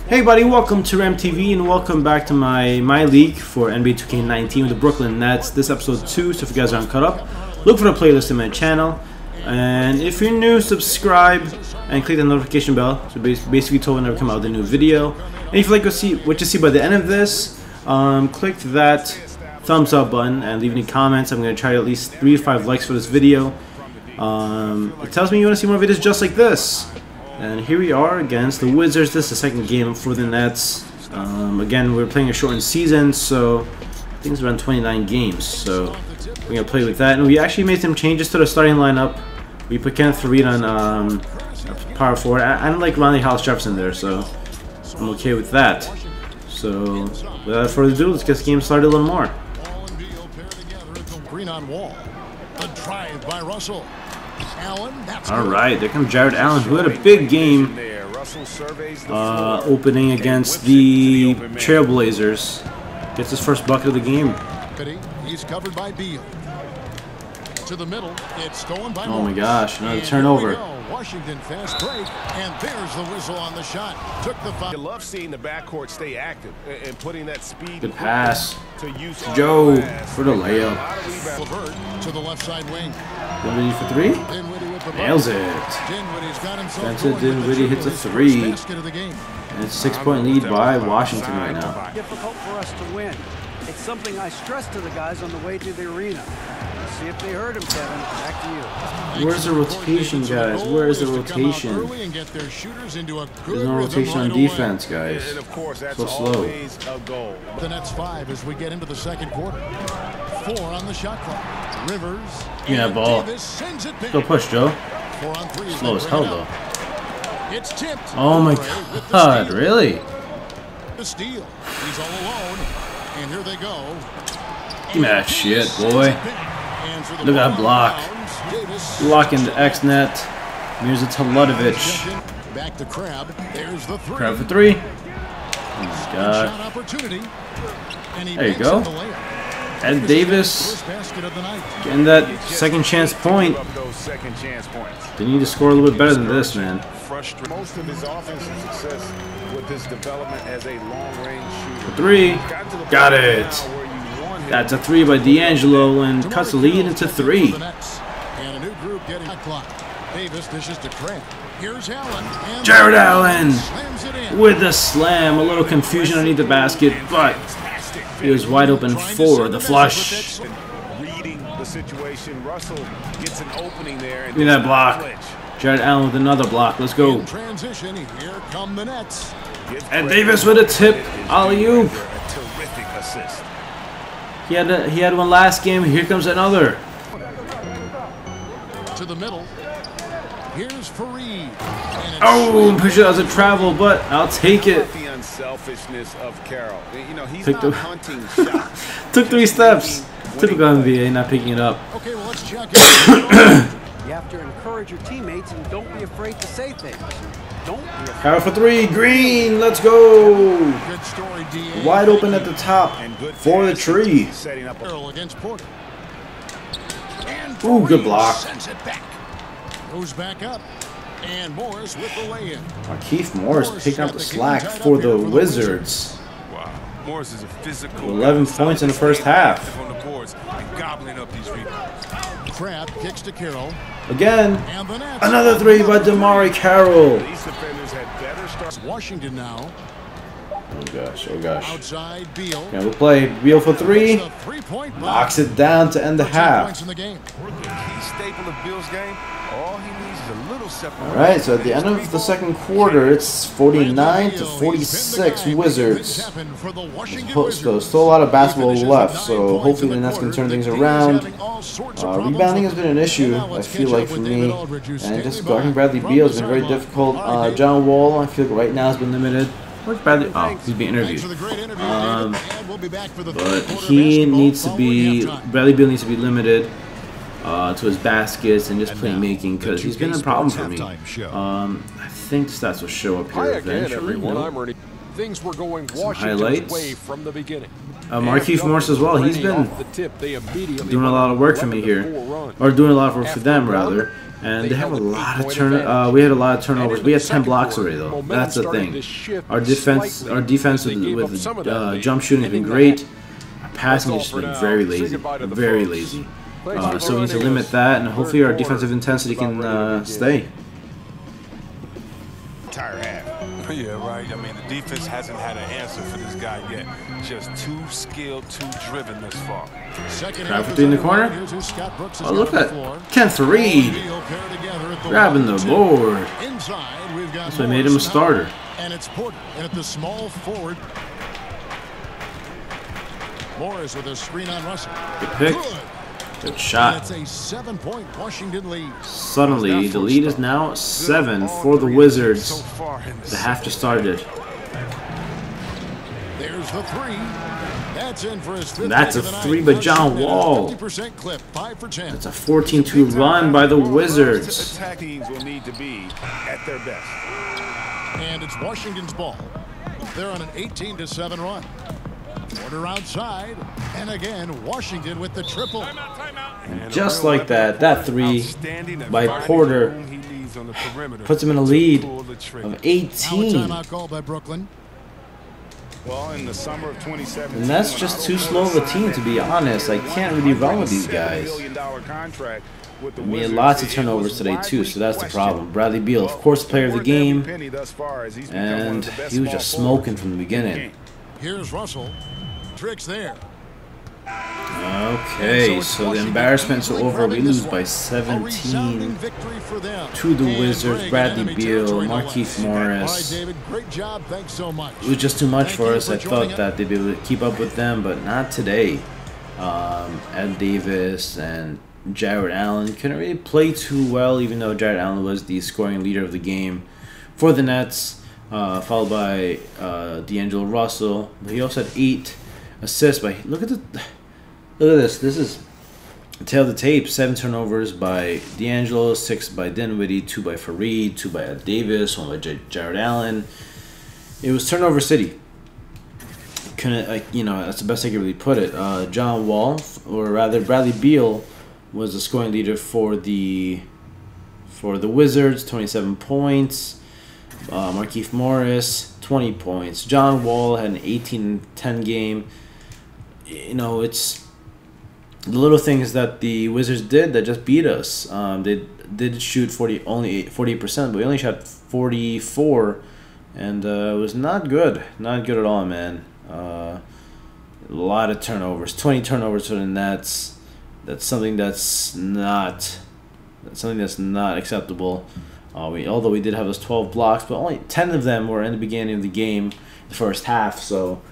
Hey buddy, welcome to Ram TV and welcome back to my league for NBA 2K19 with the Brooklyn Nets. This is episode 2, so if you guys aren't caught up, look for the playlist in my channel. And if you're new, subscribe and click the notification bell, so basically told whenever I come out with a new video. And if you like what you see by the end of this, click that thumbs up button and leave any comments. I'm going to try at least 3 to 5 likes for this video. It tells me you want to see more videos just like this. And here we are against the Wizards. This is the second game for the Nets. Again, we're playing a shortened season, so I think it's around 29 games. So we're going to play like that. And we actually made some changes to the starting lineup. We put Kenneth Faried on power forward. I don't like Ronnie Hollis Jefferson there, so I'm okay with that. So without further ado, let's get this game started a little more. Wall. A drive by Russell. Allen, that's all right, there comes Jared Allen, who had a big game opening against the Trail Blazers. Gets his first bucket of the game. He's covered by Beal. To the middle, it's stolen by Morris. Oh my gosh, another turnover. Washington fast break, and there's the whistle on the shot. Took the foul. I love seeing the backcourt stay active and putting that speed. Good pass to Joe for the layup. LeVert to the left side wing. Dinwiddie for 3. Nails it. That's it. Dinwiddie hits a 3. And it's a 6-point lead by Washington right now. Difficult for us to win. It's something I stressed to the guys on the way to the arena. See if they heard him, Kevin. Back to you. Where's the rotation, guys? Where is the rotation? There's no rotation on defense, guys. So slow. The Nets 5 as we get into the second quarter. 4 on the shot clock. Rivers. Yeah, ball. Go push, Joe. Slow as hell, though. It's tipped. Oh my God! Really? The steal. He's all alone, and here they go. Give me that shit, boy. Look at that block. Blocking the X-net. Here's it to Ludovic. Back to Crab. There's the 3. Crab for 3. Oh my God. There you go. Ed Davis. Getting that second chance point. They need to score a little bit better than this, man. Most of his offensive success with his development as a long-range shooter. 3. Got it. That's a 3 by D'Angelo and cuts the lead into 3. Jared Allen with the slam. A little confusion underneath the basket, but he was wide open for the flush. Reading the situation, Russell gets an opening there. Look at that block. Jared Allen with another block. Let's go. Transition. Here come the Nets. And Davis with a tip. Alley-oop. Terrific assist. He had one last game. Here comes another. To the middle. Here's Faried. Oh, push it as a travel, but I'll take it. The unselfishness of Carroll. You know, he's not hunting shots. Took 3 steps. Typical NBA, not picking it up. Okay, well, let's check it. You have to encourage your teammates and don't be afraid to say things. Don't be afraid. Carroll for 3. Green. Let's go. Good story, DA. Wide open at the top for the tree. Ooh, good block. Goes back up. And Morris with the lay-in. Markieff Morris picking up the slack for the Wizards. Wow. Morris is a physical. 11 points in the first half. Gobbling up these rebounds. Crab kicks to Carroll. Again, another 3 by DeMarre Carroll. These defenders had better start. Washington now. Oh gosh, oh gosh. Outside Beal. Yeah, we'll play Beal for 3. Knocks it down to end the half. All right, so at the end of the second quarter, it's 49 to 46 Wizards. So still a lot of basketball left, so hopefully the Nets can turn things around. Rebounding has been an issue, I feel like, for me. And just guarding Bradley Beal has been very difficult. John Wall, I feel like right now has been limited. Where's Bradley? Oh, he's being interviewed. But he needs to be, Bradley Beal needs to be limited. To his baskets and just playmaking because he's been a problem for me. I think the stats will show up here eventually. No. Things were going Washington's way from the beginning. Markieff Morris as well. He's been doing a lot of work for me here, or doing a lot of work for them rather. And they have a lot of we had a lot of turnovers. We had 10 blocks already though. That's the thing. Our defense with jump shooting has been great. Our passing has been very lazy, very lazy. So we need to limit that, and hopefully our defensive intensity can stay. Yeah, right. I mean, the defense hasn't had an answer for this guy yet. Just too skilled, too driven this far. Crabtree in the corner. Oh, look at that. Kenneth Faried grabbing the board. So they made him a starter. And it's Porter at the small forward. Morris with a screen on Russell. Good pick. Good shot. Suddenly, the lead is now 7 for the Wizards. They have to start it. There's the 3. That's in for his 5th. That's a 3 by John Wall. That's a 14-2 run by the Wizards. Attack teams will need to be at their best. And it's Washington's ball. They're on an 18-7 run. Order outside, and again Washington with the triple. Timeout. Just like that, that 3 by Porter puts him in a lead of 18. And that's just too slow of a team, to be honest. I can't really run with these guys. I mean, lots of turnovers today too, so that's the problem. Bradley Beal, of course, player of the game, and he was just smoking from the beginning. Here's Russell. Tricks there. Okay, so the embarrassments are over. We lose by 17 to the Wizards. Bradley Beal, Markieff Morris. It was just too much for us. I thought that they'd be able to keep up with them, but not today. Ed Davis and Jared Allen couldn't really play too well, even though Jared Allen was the scoring leader of the game for the Nets. Followed by D'Angelo Russell. He also had 8 assists. But look at this. This is tail of the tape. 7 turnovers by D'Angelo, 6 by Dinwiddie, 2 by Faried, 2 by Ed Davis, 1 by Jared Allen. It was turnover city. You know, that's the best I can really put it. John Wall, or rather Bradley Beal, was the scoring leader for the Wizards. 27 points. Markieff Morris, 20 points. John Wall had an 18-10 game. You know, it's the little things that the Wizards did that just beat us. They did shoot only 40%, but we only shot 44%, and it was not good. Not good at all, man. A lot of turnovers. 20 turnovers for the Nets. That's something that's not. That's something that's not acceptable. Although we did have those 12 blocks, but only 10 of them were in the beginning of the game, the first half, so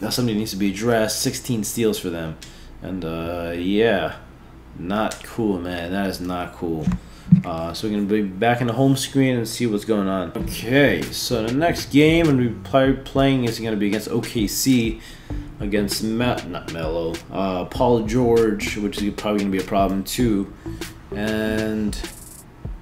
that's something that needs to be addressed. 16 steals for them. And, yeah, not cool, man. That is not cool. So we're going to be back in the home screen and see what's going on. Okay, so the next game we're going to be playing is going to be against OKC, against Paul George, which is probably going to be a problem too. And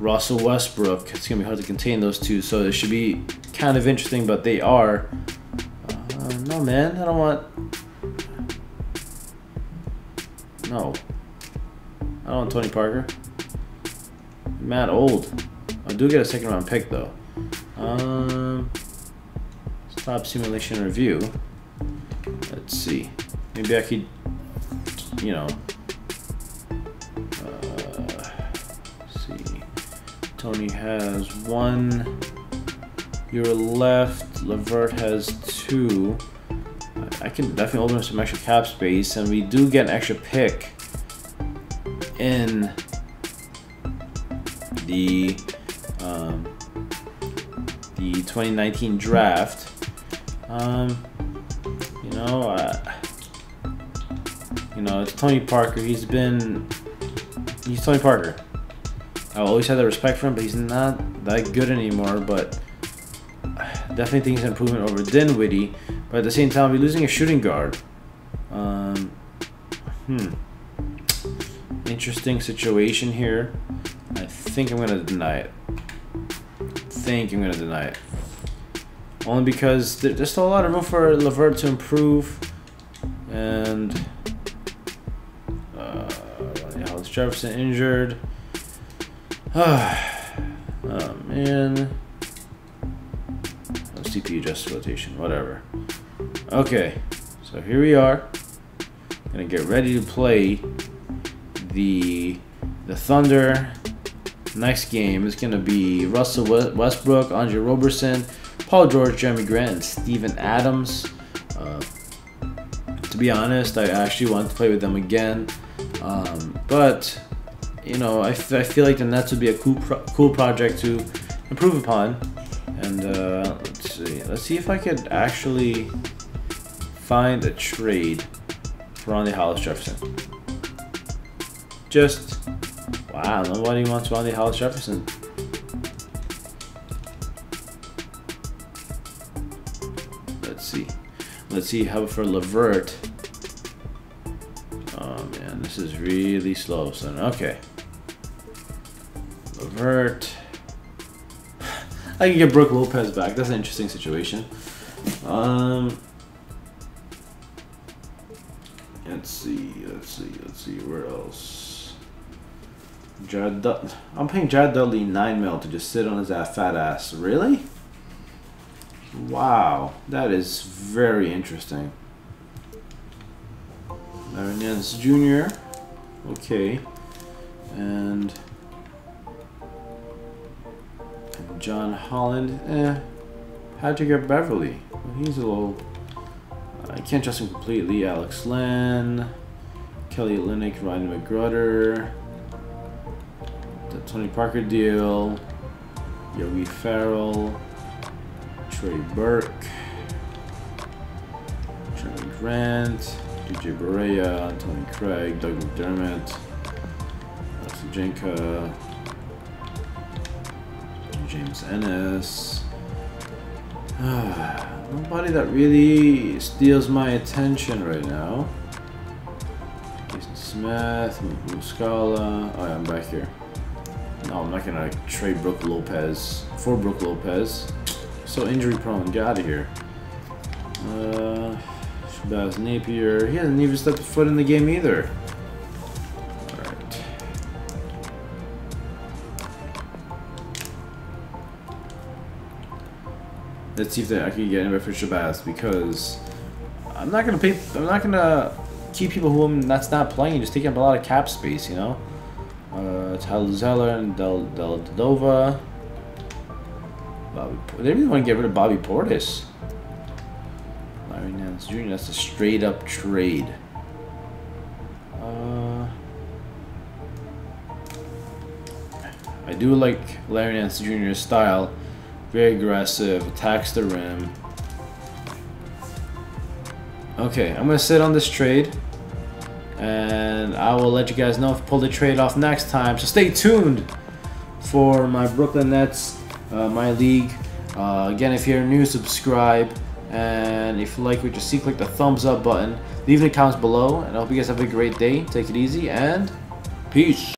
Russell Westbrook. It's going to be hard to contain those two, so it should be kind of interesting, but they are. No, man. I don't want. No. I don't want Tony Parker. Matt Old. I do get a second-round pick, though. Stop simulation review. Let's see. Maybe I could, you know. Tony has 1. You're left. LeVert has 2. I can definitely open up some extra cap space, and we do get an extra pick in the 2019 draft. You know, it's Tony Parker. He's Tony Parker. I always had that respect for him, but he's not that good anymore. But definitely think he's an improvement over Dinwiddie. But at the same time, we're losing a shooting guard. Interesting situation here. I think I'm gonna deny it. only because there's still a lot of room for LeVert to improve. And Ronnie Hollis Jefferson injured. Oh man. CPU adjusted rotation, whatever. Okay, so here we are. Gonna get ready to play the Thunder. Next game is gonna be Russell Westbrook, Andre Roberson, Paul George, Jeremy Grant, and Stephen Adams. To be honest, I actually want to play with them again, but you know, I feel like the Nets would be a cool project to improve upon. And let's see if I could actually find a trade for Ronnie Hollis Jefferson. Just, wow, nobody wants Ronnie Hollis Jefferson. Let's see how for LeVert. Oh man, this is really slow, son. Okay, LeVert. I can get Brook Lopez back. That's an interesting situation. Let's see. Where else? Jared Dudley. I'm paying Jared Dudley 9 mil to just sit on his fat ass. Really? Wow. That is very interesting. Larry Nance Jr. Okay. And John Holland, Patrick Beverley. He's a little. I can't trust him completely. Alex Len, Kelly Oubre, Ryan McDermott, the Tony Parker deal, Yogi Ferrell, Trey Burke, Jeremy Grant, DJ Barea, Tony Craig, Doug McDermott, Jenka, James Ennis. Nobody that really steals my attention right now. Jason Smith, Muscala. Oh yeah, I'm back here. No, I'm not gonna trade Brook Lopez for Brook Lopez. So injury prone, get out of here. Shabazz Napier. He hasn't even stepped a foot in the game either. Let's see if I can get anybody for Shabazz, because I'm not gonna keep people who that's not playing, just taking up a lot of cap space, you know. Tyler Zeller and Del Dova. They really want to get rid of Bobby Portis. Larry Nance Jr. That's a straight up trade. I do like Larry Nance Jr.'s style. Very aggressive, attacks the rim. Okay, I'm gonna sit on this trade, and I will let you guys know if I pull the trade off next time. So stay tuned for my Brooklyn Nets, my league. Again, if you're new, subscribe, and if you like what you see, click the thumbs up button. Leave the comments below, and I hope you guys have a great day. Take it easy, and peace.